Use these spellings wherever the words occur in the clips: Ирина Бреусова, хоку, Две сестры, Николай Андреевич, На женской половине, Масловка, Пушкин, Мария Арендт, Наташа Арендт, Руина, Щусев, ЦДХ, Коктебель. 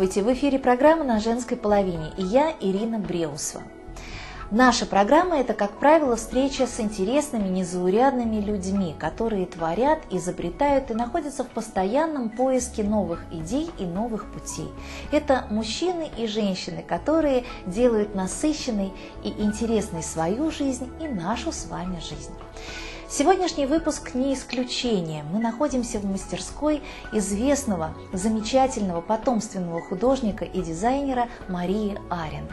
Здравствуйте! В эфире программа «На женской половине» и я, Ирина Бреусова. Наша программа – это, как правило, встреча с интересными, незаурядными людьми, которые творят, изобретают и находятся в постоянном поиске новых идей и новых путей. Это мужчины и женщины, которые делают насыщенной и интересной свою жизнь и нашу с вами жизнь. Сегодняшний выпуск не исключение. Мы находимся в мастерской известного, замечательного, потомственного художника и дизайнера Марии Арендт.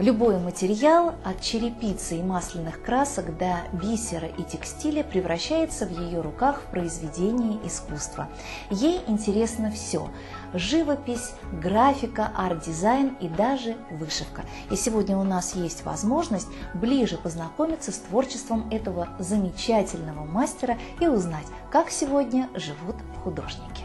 Любой материал, от черепицы и масляных красок до бисера и текстиля, превращается в ее руках в произведение искусства. Ей интересно все – живопись, графика, арт-дизайн и даже вышивка. И сегодня у нас есть возможность ближе познакомиться с творчеством этого замечательного мастера и узнать, как сегодня живут художники.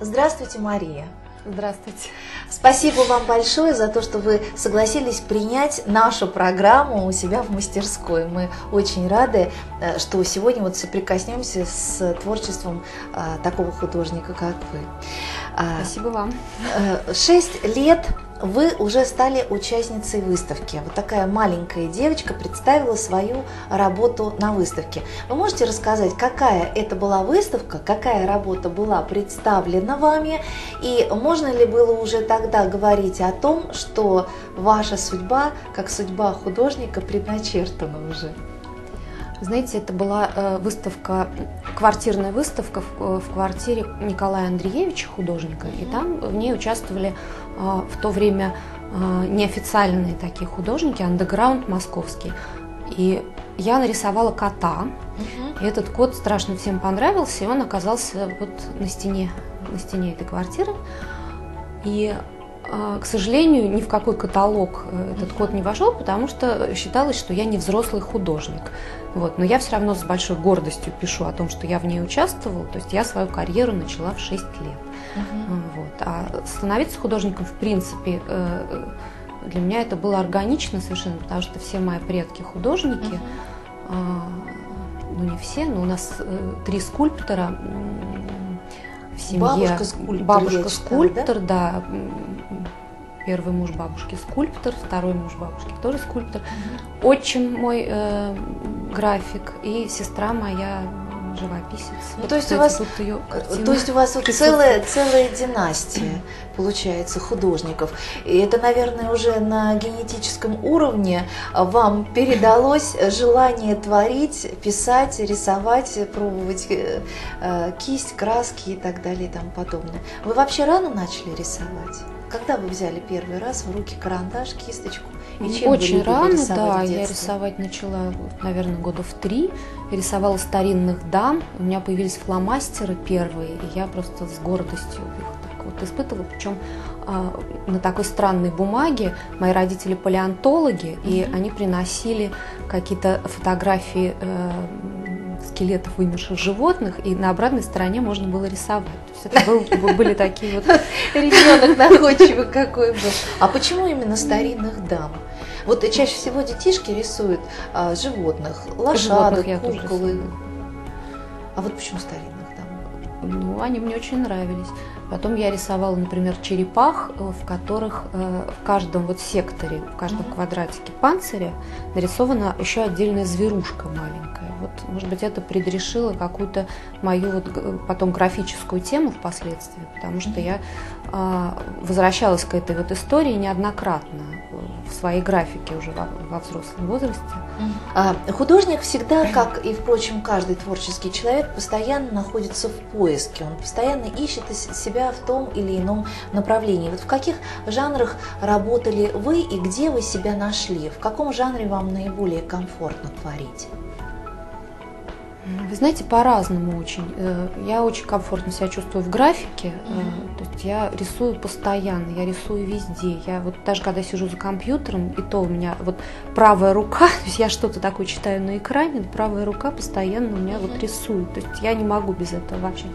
Здравствуйте, Мария! Здравствуйте. Спасибо вам большое за то, что вы согласились принять нашу программу у себя в мастерской. Мы очень рады, что сегодня вот соприкоснемся с творчеством такого художника, как вы. Спасибо вам. 6 лет вы уже стали участницей выставки. Вот такая маленькая девочка представила свою работу на выставке. Вы можете рассказать, какая это была выставка, какая работа была представлена вами, и можно ли было уже тогда говорить о том, что ваша судьба, как судьба художника, предначертана уже? Знаете, это была выставка, квартирная выставка в квартире Николая Андреевича, художника, и там в ней участвовали в то время неофициальные такие художники, андеграунд московский. И я нарисовала кота, и этот кот страшно всем понравился, и он оказался вот на стене этой квартиры. И, к сожалению, ни в какой каталог этот кот не вошел, потому что считалось, что я не взрослый художник. Вот. Но я все равно с большой гордостью пишу о том, что я в ней участвовала. То есть я свою карьеру начала в 6 лет. Вот. А становиться художником, в принципе, для меня это было органично совершенно, потому что все мои предки художники. Ну, не все, но у нас 3 скульптора в семье. Бабушка-скульптор, да? Первый муж бабушки скульптор, второй муж бабушки тоже скульптор, отчим мой график и сестра моя живописец. Ну, то есть у вас, вот целая династия получается художников. И это, наверное, уже на генетическом уровне вам передалось желание творить, писать, рисовать, пробовать кисть, краски и так далее и тому подобное. Вы вообще рано начали рисовать? Когда вы взяли первый раз в руки карандаш, кисточку? И чем очень рано, да, я рисовать начала, наверное, года в 3. Я рисовала старинных дам, у меня появились фломастеры первые, и я просто с гордостью их так вот испытывала. Причем на такой странной бумаге мои родители палеонтологи, и они приносили какие-то фотографии скелетов вымерших животных, и на обратной стороне можно было рисовать. То есть это были такие вот... Ребенок находчивый какой был. А почему именно старинных дам? Вот чаще всего детишки рисуют животных, лошадок, куколы. А вот почему старинных дам? Ну, они мне очень нравились. Потом я рисовала, например, черепах, в которых в каждом вот секторе, в каждом квадратике панциря нарисована еще отдельная зверушка маленькая. Вот, может быть, это предрешило какую-то мою вот потом графическую тему впоследствии, потому что я возвращалась к этой вот истории неоднократно в своей графике уже во взрослом возрасте. Художник всегда, как и, впрочем, каждый творческий человек, постоянно находится в поиске, он постоянно ищет себя в том или ином направлении. Вот в каких жанрах работали вы и где вы себя нашли? В каком жанре вам наиболее комфортно творить? Вы знаете, по-разному очень. Я очень комфортно себя чувствую в графике, то есть я рисую постоянно, я рисую везде. Я вот даже когда сижу за компьютером, и то у меня вот правая рука, то есть я что-то такое читаю на экране, правая рука постоянно у меня вот рисует, то есть я не могу без этого вообще.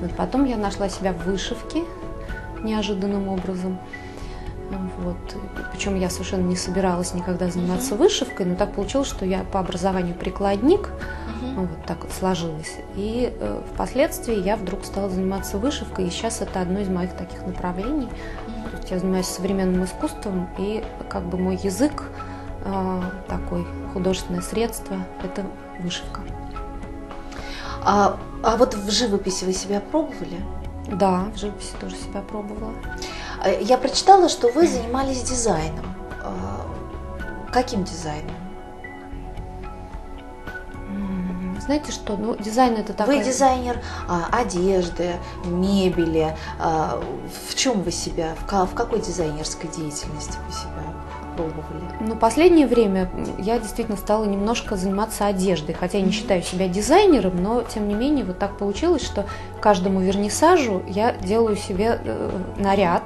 Вот. Потом я нашла себя в вышивке неожиданным образом. Вот. Причем я совершенно не собиралась никогда заниматься вышивкой, но так получилось, что я по образованию прикладник. Ну, вот так вот сложилось. И впоследствии я вдруг стала заниматься вышивкой, и сейчас это одно из моих таких направлений. То есть я занимаюсь современным искусством, и как бы мой язык, такой художественное средство, это вышивка. А вот в живописи вы себя пробовали? Да, в живописи тоже себя пробовала. Я прочитала, что вы занимались дизайном. Каким дизайном? Знаете что, ну, дизайн это такой... Вы дизайнер одежды, мебели. В чем вы себя, в какой дизайнерской деятельности вы себя пробовали? Ну, последнее время я действительно стала немножко заниматься одеждой, хотя я не считаю себя дизайнером, но тем не менее вот так получилось, что каждому вернисажу я делаю себе наряд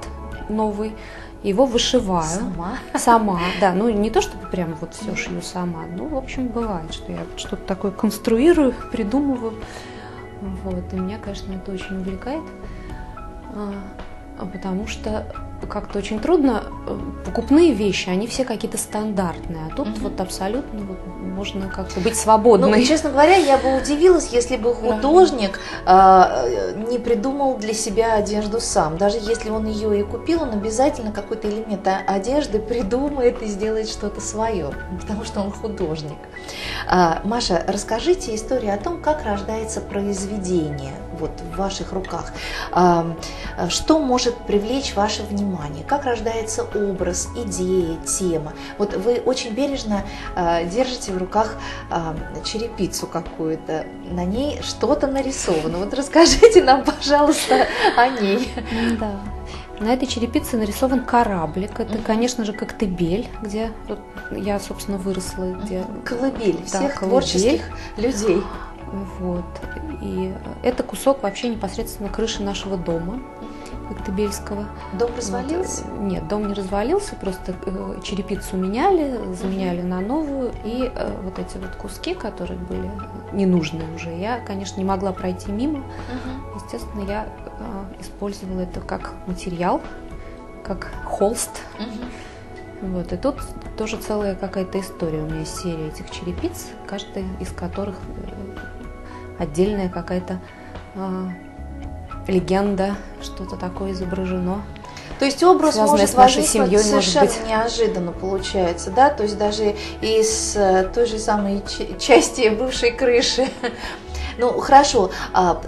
новый, его вышиваю. Сама? Сама, да. Ну, не то, чтобы прям вот все шью сама. Ну, в общем, бывает, что я что-то такое конструирую, придумываю. Вот. И меня, конечно, это очень увлекает, потому что как-то очень трудно. Покупные вещи, они все какие-то стандартные, а тут вот абсолютно вот можно как-то быть свободной. Ну, честно говоря, я бы удивилась, если бы художник не придумал для себя одежду сам. Даже если он ее и купил, он обязательно какой-то элемент одежды придумает и сделает что-то свое, потому что он художник. Маша, расскажите историю о том, как рождается произведение вот в ваших руках. Что может привлечь ваше внимание? Как рождается образ, идея, тема? Вот вы очень бережно держите в руках черепицу какую-то, на ней что-то нарисовано. Вот расскажите нам, пожалуйста, о ней. Да. На этой черепице нарисован кораблик. Это, конечно же, Коктебель, где я, собственно, выросла. Где... Колыбель всех творческих людей. Вот. И это кусок вообще непосредственно крыши нашего дома коктебельского. Дом развалился? Вот. Нет, дом не развалился, просто черепицу меняли, заменяли на новую. И вот эти вот куски, которые были ненужные уже, я, конечно, не могла пройти мимо. Естественно, я использовала это как материал, как холст. Вот, и тут тоже целая какая-то история. У меня есть серия этих черепиц, каждая из которых отдельная какая-то легенда, что-то такое изображено. То есть образ может возникнуть совершенно неожиданно, получается, да? То есть даже из той же самой части бывшей крыши. Ну, хорошо.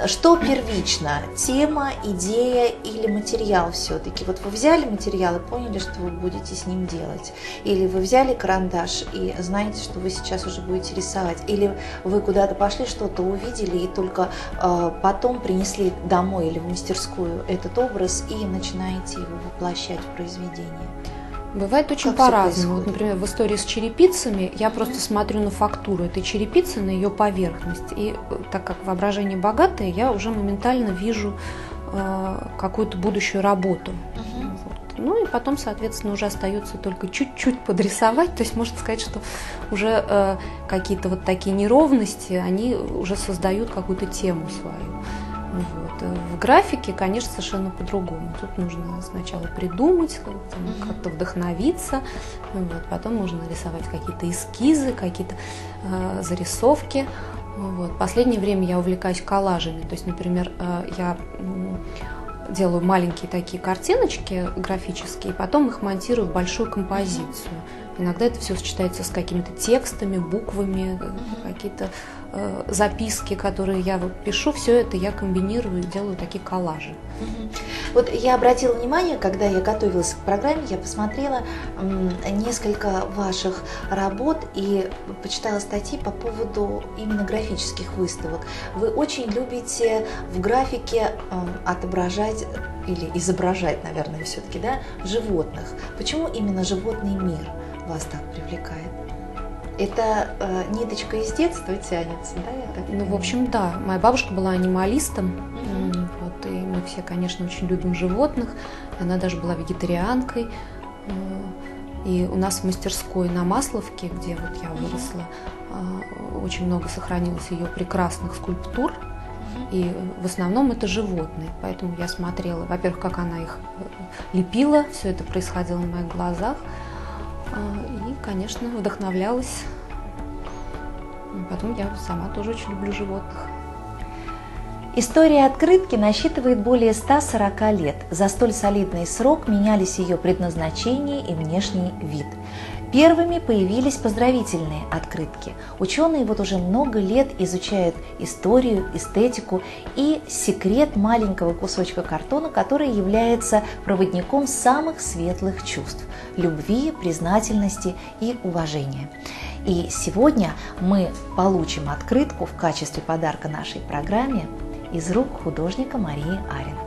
Что первично? Тема, идея или материал все-таки? Вот вы взяли материал и поняли, что вы будете с ним делать? Или вы взяли карандаш и знаете, что вы сейчас уже будете рисовать? Или вы куда-то пошли, что-то увидели и только потом принесли домой или в мастерскую этот образ и начинаете его воплощать в произведение? Бывает очень по-разному. Вот, например, в истории с черепицами я просто смотрю на фактуру этой черепицы, на ее поверхность. И так как воображение богатое, я уже моментально вижу какую-то будущую работу. Вот. Ну и потом, соответственно, уже остается только чуть-чуть подрисовать. То есть можно сказать, что уже какие-то вот такие неровности, они уже создают какую-то тему свою. Вот. В графике, конечно, совершенно по-другому. Тут нужно сначала придумать, как-то вдохновиться, вот. Потом нужно рисовать какие-то эскизы, какие-то зарисовки. Вот. В последнее время я увлекаюсь коллажами. То есть, например, я делаю маленькие такие картиночки графические, потом их монтирую в большую композицию. Иногда это все сочетается с какими-то текстами, буквами, какие-то записки, которые я вот пишу, все это я комбинирую и делаю такие коллажи. Вот я обратила внимание, когда я готовилась к программе, я посмотрела несколько ваших работ и почитала статьи по поводу именно графических выставок. Вы очень любите в графике отображать или изображать, наверное, все-таки, да, животных. Почему именно животный мир вас так привлекает? Это ниточка из детства тянется, да? Я так понимаю? Ну, в общем, да. Моя бабушка была анималистом, вот, и мы все, конечно, очень любим животных. Она даже была вегетарианкой. И у нас в мастерской на Масловке, где вот я выросла, очень много сохранилось ее прекрасных скульптур. И в основном это животные, поэтому я смотрела, во-первых, как она их лепила, все это происходило на моих глазах. И, конечно, вдохновлялась. Потом я сама тоже очень люблю животных. История открытки насчитывает более 140 лет. За столь солидный срок менялись ее предназначение и внешний вид. Первыми появились поздравительные открытки. Ученые вот уже много лет изучают историю, эстетику и секрет маленького кусочка картона, который является проводником самых светлых чувств – любви, признательности и уважения. И сегодня мы получим открытку в качестве подарка нашей программе из рук художника Марии Арендт.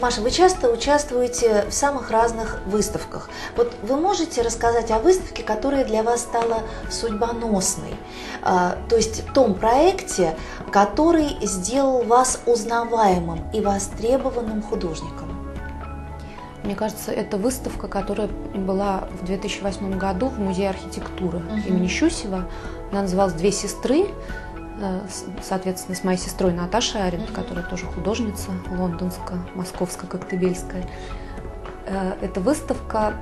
Маша, вы часто участвуете в самых разных выставках. Вот вы можете рассказать о выставке, которая для вас стала судьбоносной? То есть в том проекте, который сделал вас узнаваемым и востребованным художником? Мне кажется, это выставка, которая была в 2008 году в Музее архитектуры имени Щусева. Она называлась «Две сестры». Соответственно, с моей сестрой Наташей Арендт, которая тоже художница, лондонская, московская, коктебельская. Эта выставка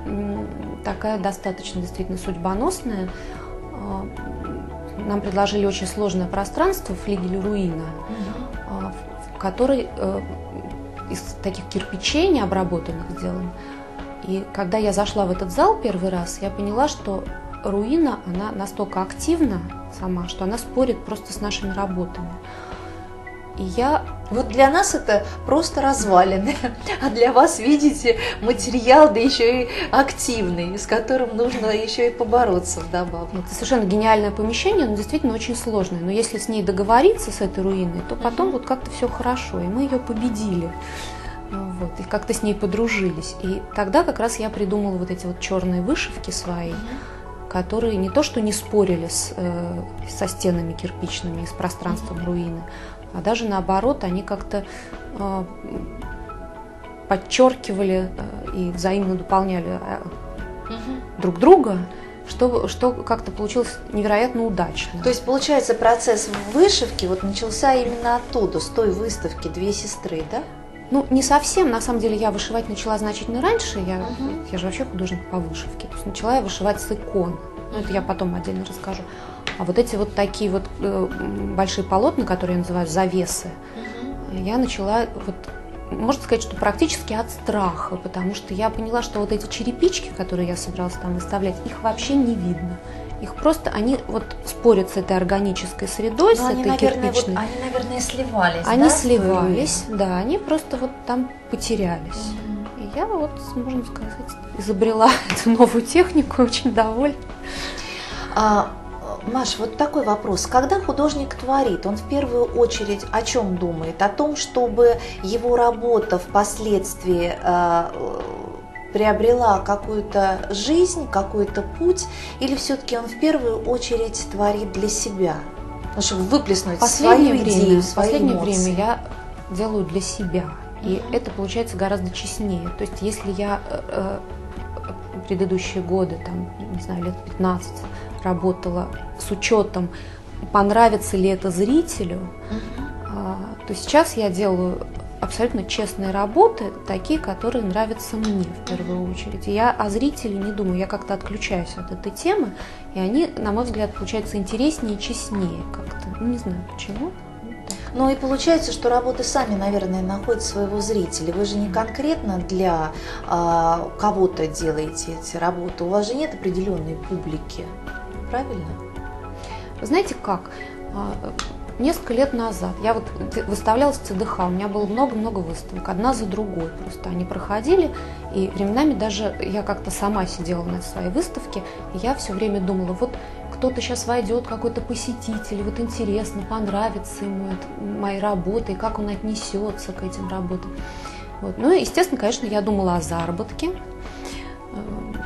такая достаточно действительно судьбоносная. Нам предложили очень сложное пространство, флигель Руина, в которой из таких кирпичей необработанных сделан. И когда я зашла в этот зал первый раз, я поняла, что Руина, она настолько активна сама, что она спорит просто с нашими работами. И я... Вот для нас это просто развалины, а для вас, видите, материал, да еще и активный, с которым нужно еще и побороться вдобавок. Это совершенно гениальное помещение, но действительно очень сложное. Но если с ней договориться, с этой руиной, то потом вот как-то все хорошо, и мы ее победили. Вот, и как-то с ней подружились. И тогда как раз я придумала вот эти вот черные вышивки свои, которые не то что не спорили со стенами кирпичными, с пространством руины, а даже наоборот, они как-то подчеркивали и взаимно дополняли друг друга, что как-то получилось невероятно удачно. То есть, получается, процесс вышивки вот начался именно оттуда, с той выставки «Две сестры», да? Ну, не совсем. На самом деле я вышивать начала значительно раньше. Я же вообще художник по вышивке. То есть начала я вышивать с икон. Ну, это я потом отдельно расскажу. А вот эти вот такие вот большие полотна, которые я называю завесы, я начала, вот, можно сказать, что практически от страха, потому что я поняла, что вот эти черепички, которые я собиралась там выставлять, их вообще не видно. Их просто, они вот спорят с этой органической средой, но с этой кирпичной. Вот, они, наверное, сливались, они, да? Сливались, да, они просто вот там потерялись. И я вот, можно сказать, изобрела эту новую технику, очень довольна. Маш, вот такой вопрос. Когда художник творит, он в первую очередь о чем думает? О том, чтобы его работа впоследствии... приобрела какую-то жизнь, какой-то путь, или все-таки он в первую очередь творит для себя, чтобы выплеснуть свою идею, свои эмоции? В последнее время я делаю для себя, и это получается гораздо честнее. То есть если я предыдущие годы, там, не знаю, лет 15 работала с учетом, понравится ли это зрителю, то сейчас я делаю абсолютно честные работы, такие, которые нравятся мне в первую очередь. И я о зрителе не думаю, я как-то отключаюсь от этой темы, и они, на мой взгляд, получаются интереснее, честнее как-то, не знаю почему. Ну и получается, что работы сами, наверное, находят своего зрителя. Вы же не конкретно для кого-то делаете эти работы. У вас же нет определенной публики, правильно? Знаете как? Несколько лет назад я вот выставлялась в ЦДХ, у меня было много-много выставок, одна за другой просто. Они проходили, и временами даже я как-то сама сидела на своей выставке, и я все время думала, вот кто-то сейчас войдет, какой-то посетитель, вот интересно, понравится ему мои работы, и как он отнесется к этим работам. Вот. Ну и, естественно, конечно, я думала о заработке,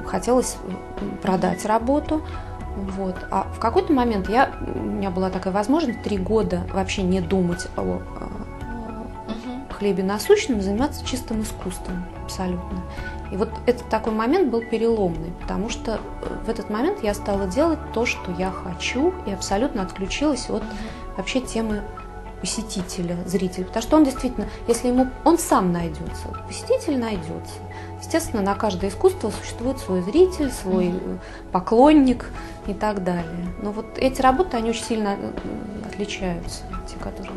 хотелось продать работу. Вот. А в какой-то момент у меня была такая возможность 3 года вообще не думать о хлебе насущном, заниматься чистым искусством абсолютно. И вот этот такой момент был переломный, потому что в этот момент я стала делать то, что я хочу, и абсолютно отключилась от вообще темы посетителя, зрителя. Потому что он действительно, если ему он сам найдется, посетитель найдется. Естественно, на каждое искусство существует свой зритель, свой поклонник и так далее. Но вот эти работы, они очень сильно отличаются, те, которые...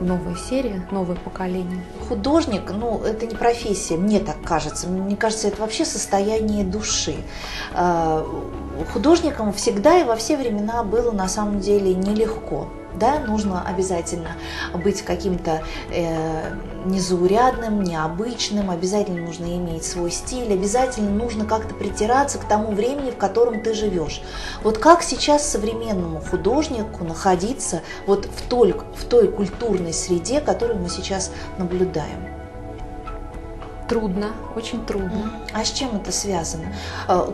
Новая серия, новое поколение. Художник, ну, это не профессия, мне так кажется. Мне кажется, это вообще состояние души. Художникам всегда и во все времена было на самом деле нелегко. Да, нужно обязательно быть каким-то незаурядным, необычным, обязательно нужно иметь свой стиль, обязательно нужно как-то притираться к тому времени, в котором ты живешь. Вот как сейчас современному художнику находиться вот в той культурной среде, которую мы сейчас наблюдаем? Трудно, очень трудно. А с чем это связано?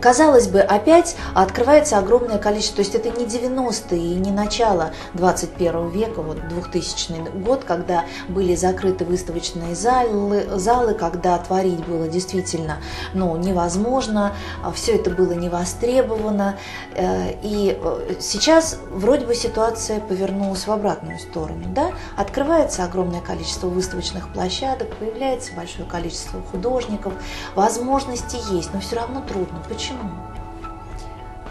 Казалось бы, опять открывается огромное количество, то есть это не 90-е и не начало 21 века, вот 2000 год, когда были закрыты выставочные залы, когда творить было действительно невозможно, все это было не востребовано, и сейчас вроде бы ситуация повернулась в обратную сторону, да? Открывается огромное количество выставочных площадок, появляется большое количество художников, возможности есть, но все равно трудно. Почему?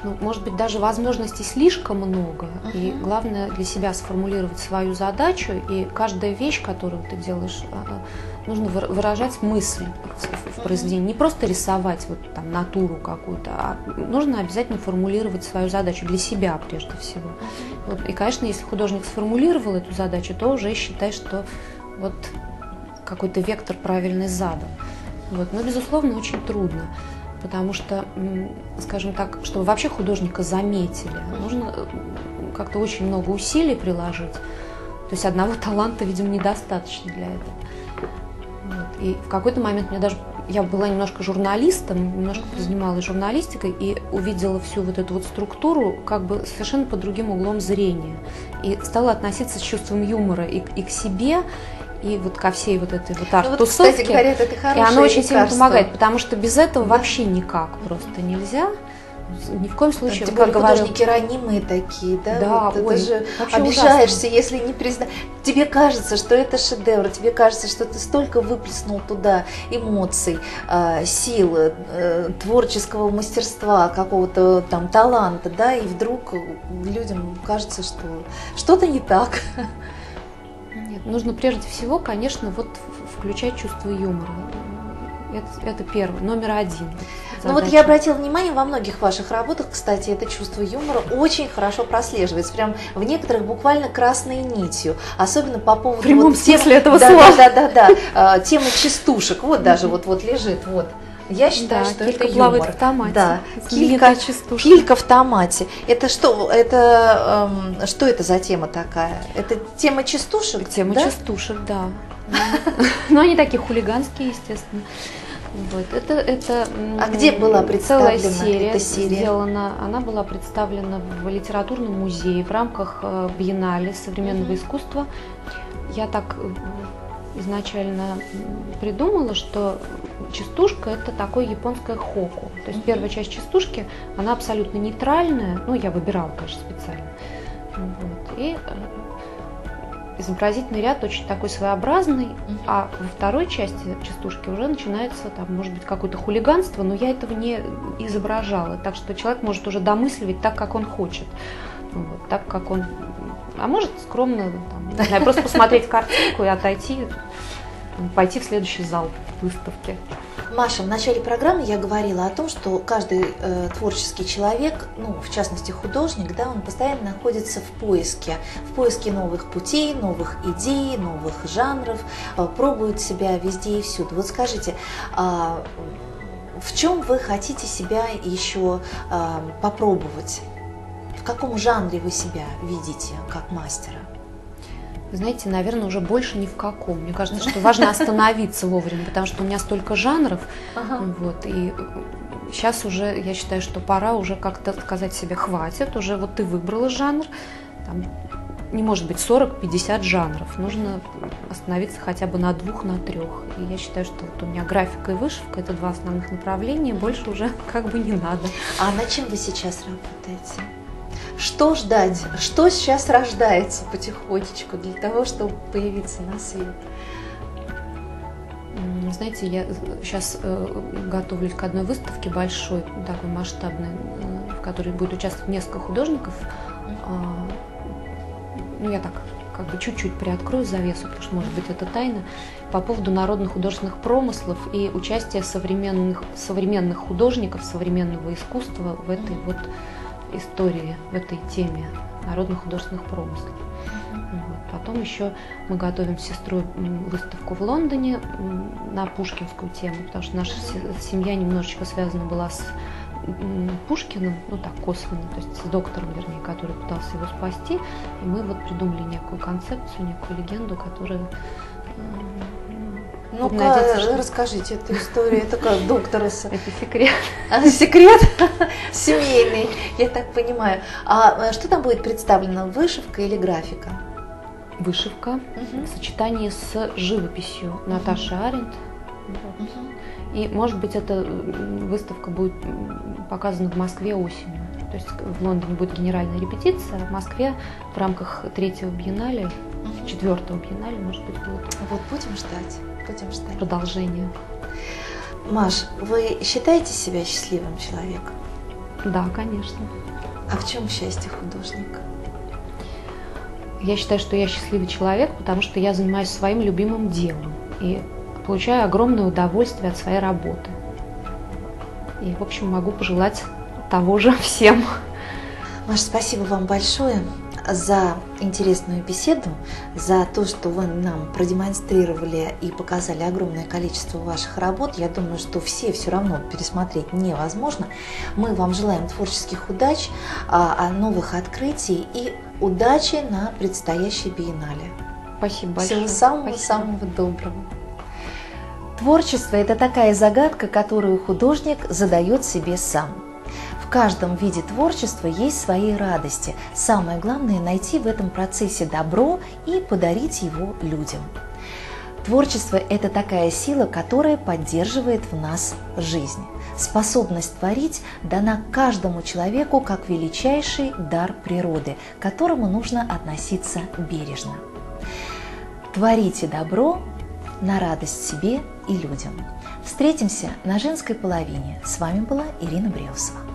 Ну, может быть, даже возможностей слишком много, и главное для себя сформулировать свою задачу, и каждая вещь, которую ты делаешь, нужно выражать мысль в произведении, не просто рисовать вот, там, натуру какую-то, а нужно обязательно формулировать свою задачу для себя прежде всего. Вот. И, конечно, если художник сформулировал эту задачу, то уже считай, что вот какой-то вектор правильный задан. Вот. Но, безусловно, очень трудно, потому что, скажем так, чтобы вообще художника заметили, нужно как-то очень много усилий приложить. То есть одного таланта, видимо, недостаточно для этого. Вот. И в какой-то момент мне даже... Я была немножко журналистом, немножко занималась журналистикой и увидела всю вот эту вот структуру как бы совершенно под другим углом зрения. И стала относиться с чувством юмора и к себе, и вот ко всей вот этой вот арт-тусовке. Кстати говоря, это хорошее и оно очень сильно помогает, потому что без этого вообще никак просто нельзя. Ни в коем случае. Тем более художники ранимые такие, да? Да, вот, ой, ты же обижаешься, ужасно, если не признаешь. Тебе кажется, что это шедевр, тебе кажется, что ты столько выплеснул туда эмоций, сил, творческого мастерства, какого-то там таланта, да, и вдруг людям кажется, что что-то не так. Нужно прежде всего, конечно, вот включать чувство юмора. Это первое, номер 1. Ну вот я обратила внимание, во многих ваших работах, кстати, это чувство юмора очень хорошо прослеживается, прям в некоторых буквально красной нитью, особенно по поводу... В прямом смысле этого слова. Да, тема частушек, вот даже вот лежит, вот. Я считаю, что это юмор. Да, килька в томате. Это что? Что это за тема такая? Это тема частушек? Тема частушек, да. Но они такие хулиганские, естественно. Вот. Это, а где была представлена эта серия? Она была представлена в литературном музее в рамках биеннале современного искусства. Я так изначально придумала, что частушка — это такое японское хоку. То есть первая часть частушки, она абсолютно нейтральная, ну, я выбирала, конечно, специально. Вот. И изобразительный ряд очень такой своеобразный, а во второй части частушки уже начинается, там, может быть, какое-то хулиганство, но я этого не изображала, так что человек может уже домысливать так, как он хочет. Вот, так как он, а может скромно, там, не знаю, просто посмотреть картинку и отойти, пойти в следующий зал выставки. Маша, в начале программы я говорила о том, что каждый творческий человек, ну, в частности художник, да, он постоянно находится в поиске новых путей, новых идей, новых жанров, пробует себя везде и всюду. Вот скажите, в чем вы хотите себя еще попробовать? В каком жанре вы себя видите как мастера? Вы знаете, наверное, уже больше ни в каком. Мне кажется, что важно остановиться вовремя, потому что у меня столько жанров. Ага. Вот, и сейчас уже, я считаю, что пора уже как-то сказать себе, хватит, уже вот ты выбрала жанр, там, не может быть 40-50 жанров. Нужно остановиться хотя бы на двух, на трех. И я считаю, что вот у меня графика и вышивка – это два основных направления, больше уже как бы не надо. А над чем вы сейчас работаете? Что ждать? Что сейчас рождается потихонечку для того, чтобы появиться на свет? Знаете, я сейчас готовлюсь к одной выставке большой, такой масштабной, в которой будет участвовать несколько художников. Ну, я так как бы чуть-чуть приоткрою завесу, потому что, может быть, это тайна, по поводу народно-художественных промыслов и участия современных художников, современного искусства в этой вот истории, в этой теме народно-художественных промыслов. Вот. Потом еще мы готовим с сестрой выставку в Лондоне на пушкинскую тему, потому что наша семья немножечко связана была с Пушкиным, ну так, косвенно, то есть с доктором, вернее, который пытался его спасти. И мы вот придумали некую концепцию, некую легенду, которая... Ну, расскажите эту историю, это как докторесса. Это секрет. Секрет семейный, я так понимаю. А что там будет представлено, вышивка или графика? Вышивка в сочетании с живописью Наташи Арендт. И, может быть, эта выставка будет показана в Москве осенью. То есть в Лондоне будет генеральная репетиция, а в Москве в рамках третьего биеннале, четвертого биеннале, может быть, будет. Вот будем ждать. Продолжение. Маш, вы считаете себя счастливым человеком? Да, конечно. А в чем счастье художника? Я считаю, что я счастливый человек, потому что я занимаюсь своим любимым делом и получаю огромное удовольствие от своей работы. И, в общем, могу пожелать того же всем. Маш, спасибо вам большое за интересную беседу, за то, что вы нам продемонстрировали и показали огромное количество ваших работ. Я думаю, что все равно пересмотреть невозможно. Мы вам желаем творческих удач, новых открытий и удачи на предстоящей биеннале. Спасибо большое. Всего самого-самого доброго. Творчество – это такая загадка, которую художник задает себе сам. В каждом виде творчества есть свои радости. Самое главное – найти в этом процессе добро и подарить его людям. Творчество – это такая сила, которая поддерживает в нас жизнь. Способность творить дана каждому человеку как величайший дар природы, к которому нужно относиться бережно. Творите добро на радость себе и людям. Встретимся на женской половине. С вами была Ирина Бреусова.